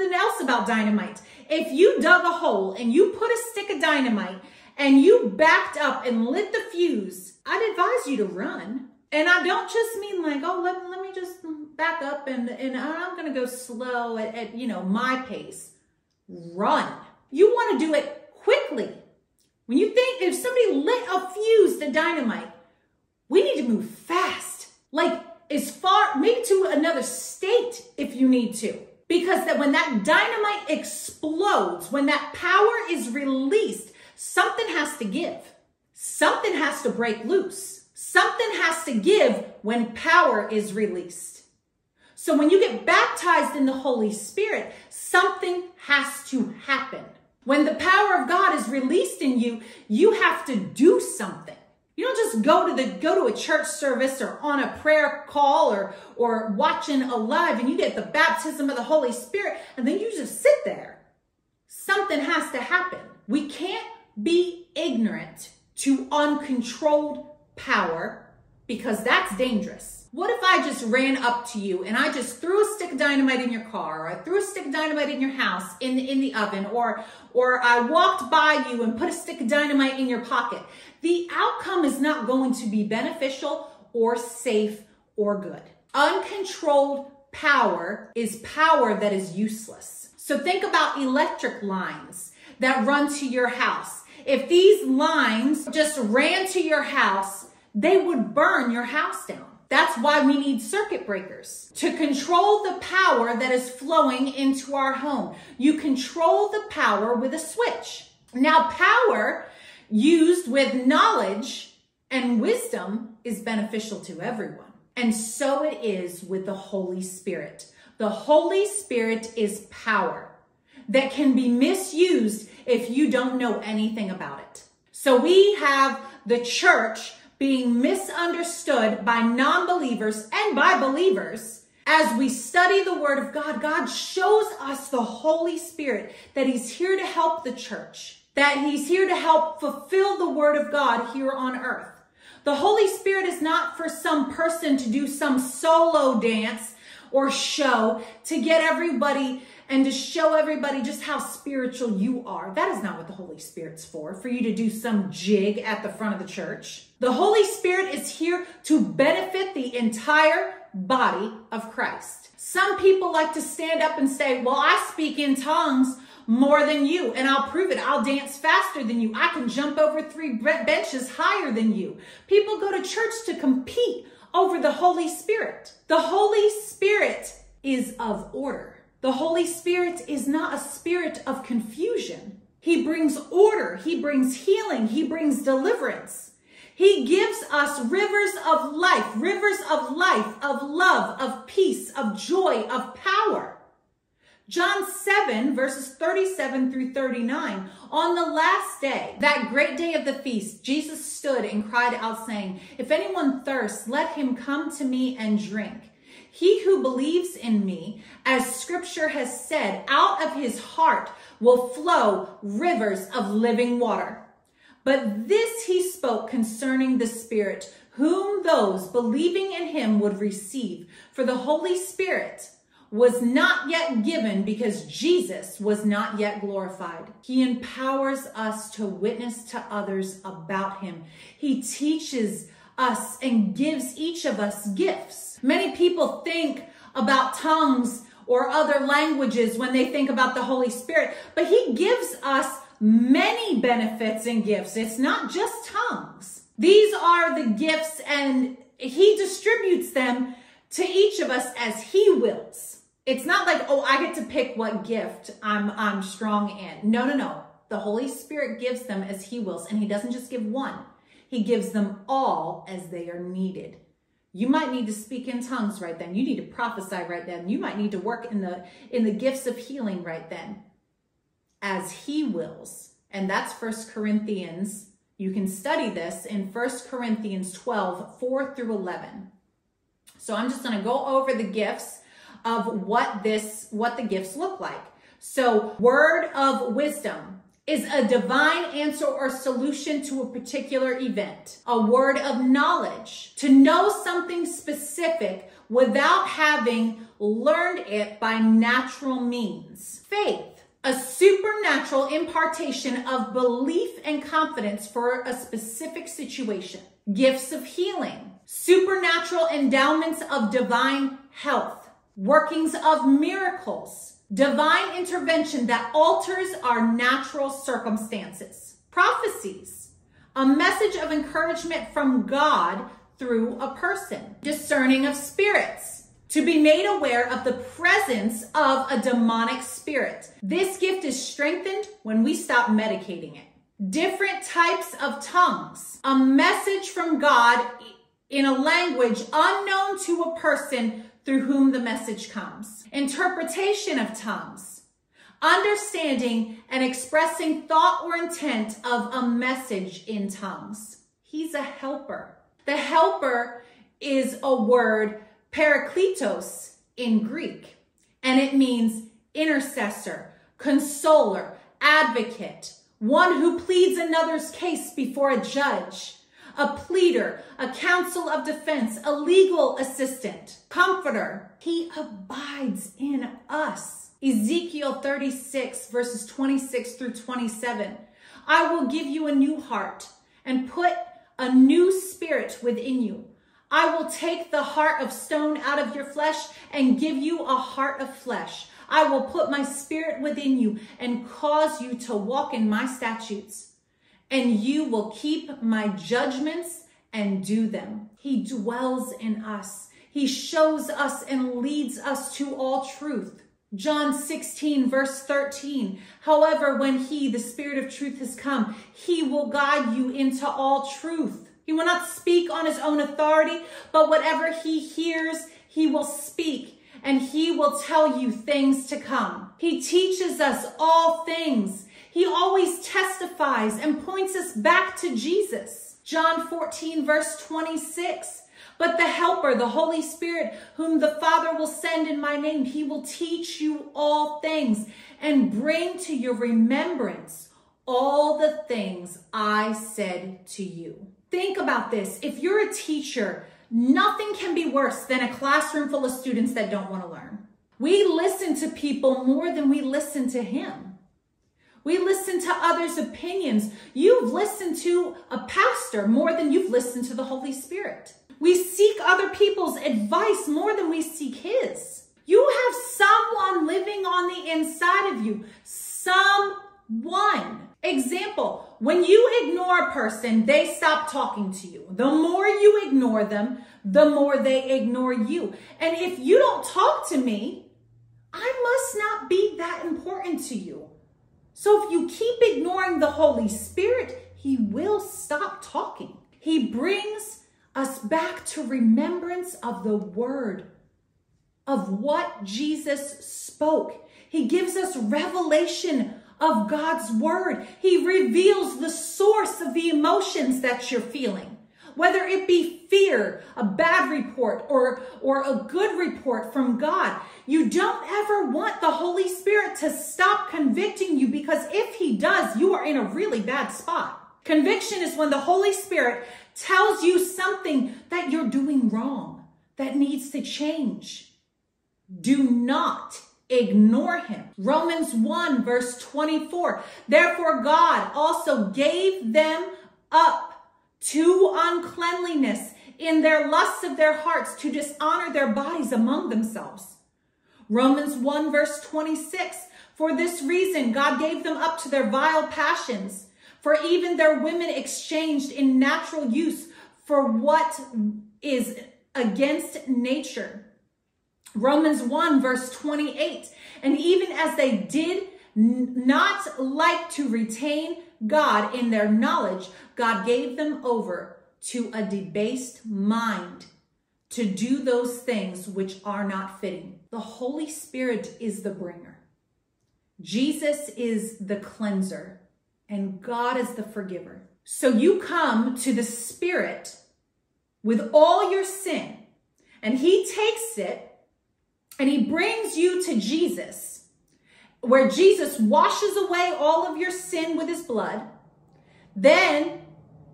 something else about dynamite. If you dug a hole and you put a stick of dynamite and you backed up and lit the fuse, I'd advise you to run. And I don't just mean like, oh, let me just back up and I'm going to go slow at, you know, my pace. Run. You want to do it quickly. When you think, if somebody lit a fuse to dynamite, we need to move fast. Like as far, maybe to another state if you need to. Because that when that dynamite explodes, when that power is released, something has to give. Something has to break loose. Something has to give when power is released. So when you get baptized in the Holy Spirit, something has to happen. When the power of God is released in you, you have to do something. You don't just go to a church service or on a prayer call or watching a live and you get the baptism of the Holy Spirit and then you just sit there. Something has to happen. We can't be ignorant to uncontrolled power, because that's dangerous. What if I just ran up to you and I just threw a stick of dynamite in your car, or I threw a stick of dynamite in your house in the oven, or I walked by you and put a stick of dynamite in your pocket? The outcome is not going to be beneficial or safe or good. Uncontrolled power is power that is useless. So think about electric lines that run to your house. If these lines just ran to your house, they would burn your house down. That's why we need circuit breakers to control the power that is flowing into our home. You control the power with a switch. Now, power used with knowledge and wisdom is beneficial to everyone. And so it is with the Holy Spirit. The Holy Spirit is power that can be misused if you don't know anything about it. So we have the church being misunderstood by non-believers and by believers. As we study the Word of God, God shows us the Holy Spirit, that He's here to help the church, that He's here to help fulfill the Word of God here on earth. The Holy Spirit is not for some person to do some solo dance or show to get everybody and to show everybody just how spiritual you are. That is not what the Holy Spirit's for you to do some jig at the front of the church. The Holy Spirit is here to benefit the entire body of Christ. Some people like to stand up and say, well, I speak in tongues more than you, and I'll prove it. I'll dance faster than you. I can jump over 3 benches higher than you. People go to church to compete over the Holy Spirit. The Holy Spirit is of order. The Holy Spirit is not a spirit of confusion. He brings order. He brings healing. He brings deliverance. He gives us rivers of life, of love, of peace, of joy, of power. John 7, verses 37 through 39, on the last day, that great day of the feast, Jesus stood and cried out, saying, if anyone thirsts, let him come to me and drink. He who believes in me, as scripture has said, out of his heart will flow rivers of living water. But this he spoke concerning the Spirit, whom those believing in him would receive. For the Holy Spirit was not yet given, because Jesus was not yet glorified. He empowers us to witness to others about him. He teaches us and gives each of us gifts. Many people think about tongues or other languages when they think about the Holy Spirit, but he gives us many benefits and gifts. It's not just tongues. These are the gifts, and he distributes them to each of us as he wills. It's not like, oh, I get to pick what gift I'm strong in. No, no, no. The Holy Spirit gives them as he wills, and he doesn't just give one. He gives them all as they are needed. You might need to speak in tongues right then. You need to prophesy right then. You might need to work in the gifts of healing right then, as he wills. And that's 1 Corinthians. You can study this in 1 Corinthians 12, 4 through 11. So I'm just going to go over the gifts of what the gifts look like. So word of wisdom is a divine answer or solution to a particular event. A word of knowledge, to know something specific without having learned it by natural means. Faith, a supernatural impartation of belief and confidence for a specific situation. Gifts of healing, supernatural endowments of divine health, workings of miracles, divine intervention that alters our natural circumstances. Prophecies, a message of encouragement from God through a person. Discerning of spirits, to be made aware of the presence of a demonic spirit. This gift is strengthened when we stop medicating it. Different types of tongues, a message from God in a language unknown to a person through whom the message comes. Interpretation of tongues, understanding and expressing thought or intent of a message in tongues. He's a helper. The helper is a word, Parakletos in Greek, and it means intercessor, consoler, advocate, one who pleads another's case before a judge, a pleader, a counsel of defense, a legal assistant, comforter. He abides in us. Ezekiel 36 verses 26 through 27. I will give you a new heart and put a new spirit within you. I will take the heart of stone out of your flesh and give you a heart of flesh. I will put my spirit within you and cause you to walk in my statutes, and you will keep my judgments and do them. He dwells in us. He shows us and leads us to all truth. John 16 verse 13. However, when he, the Spirit of truth, has come, he will guide you into all truth. He will not speak on his own authority, but whatever he hears, he will speak, and he will tell you things to come. He teaches us all things. He always testifies and points us back to Jesus. John 14 verse 26. But the Helper, the Holy Spirit, whom the Father will send in my name, he will teach you all things and bring to your remembrance all the things I said to you. Think about this. If you're a teacher, nothing can be worse than a classroom full of students that don't want to learn. We listen to people more than we listen to him. We listen to others' opinions. You've listened to a pastor more than you've listened to the Holy Spirit. We seek other people's advice more than we seek his. You have someone living on the inside of you. Someone. Example, when you ignore a person, they stop talking to you. The more you ignore them, the more they ignore you. And if you don't talk to me, I must not be that important to you. So if you keep ignoring the Holy Spirit, he will stop talking. He brings us back to remembrance of the word, of what Jesus spoke. He gives us revelation of God's word. He reveals the source of the emotions that you're feeling, whether it be fear, a bad report, or a good report from God. You don't ever want the Holy Spirit to stop convicting you, because if he does, you are in a really bad spot. Conviction is when the Holy Spirit tells you something that you're doing wrong, that needs to change. Do not ignore him. Romans 1 verse 24. Therefore God also gave them up to uncleanliness in their lusts of their hearts, to dishonor their bodies among themselves. Romans 1 verse 26. For this reason God gave them up to their vile passions. For even their women exchanged in natural use for what is against nature. Romans 1 verse 28. And even as they did not like to retain God in their knowledge, God gave them over to a debased mind to do those things which are not fitting. The Holy Spirit is the bringer. Jesus is the cleanser. And God is the forgiver. So you come to the Spirit with all your sin, and he takes it and he brings you to Jesus, where Jesus washes away all of your sin with his blood. Then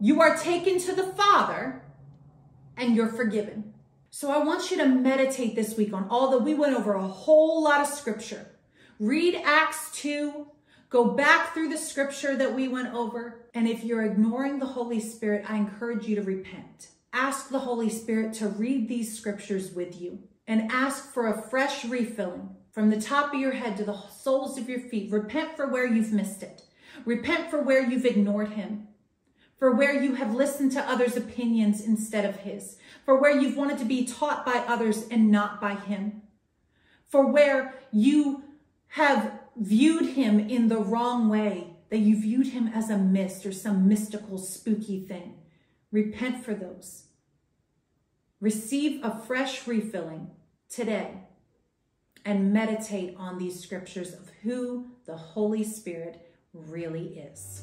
you are taken to the Father and you're forgiven. So I want you to meditate this week on all that we went over, a whole lot of scripture. Read Acts 2, go back through the scripture that we went over. And if you're ignoring the Holy Spirit, I encourage you to repent. Ask the Holy Spirit to read these scriptures with you and ask for a fresh refilling from the top of your head to the soles of your feet. Repent for where you've missed it. Repent for where you've ignored him, for where you have listened to others' opinions instead of his, for where you've wanted to be taught by others and not by him, for where you have viewed him in the wrong way, that you viewed him as a mist or some mystical, spooky thing. Repent for those. Receive a fresh refilling today and meditate on these scriptures of who the Holy Spirit really is.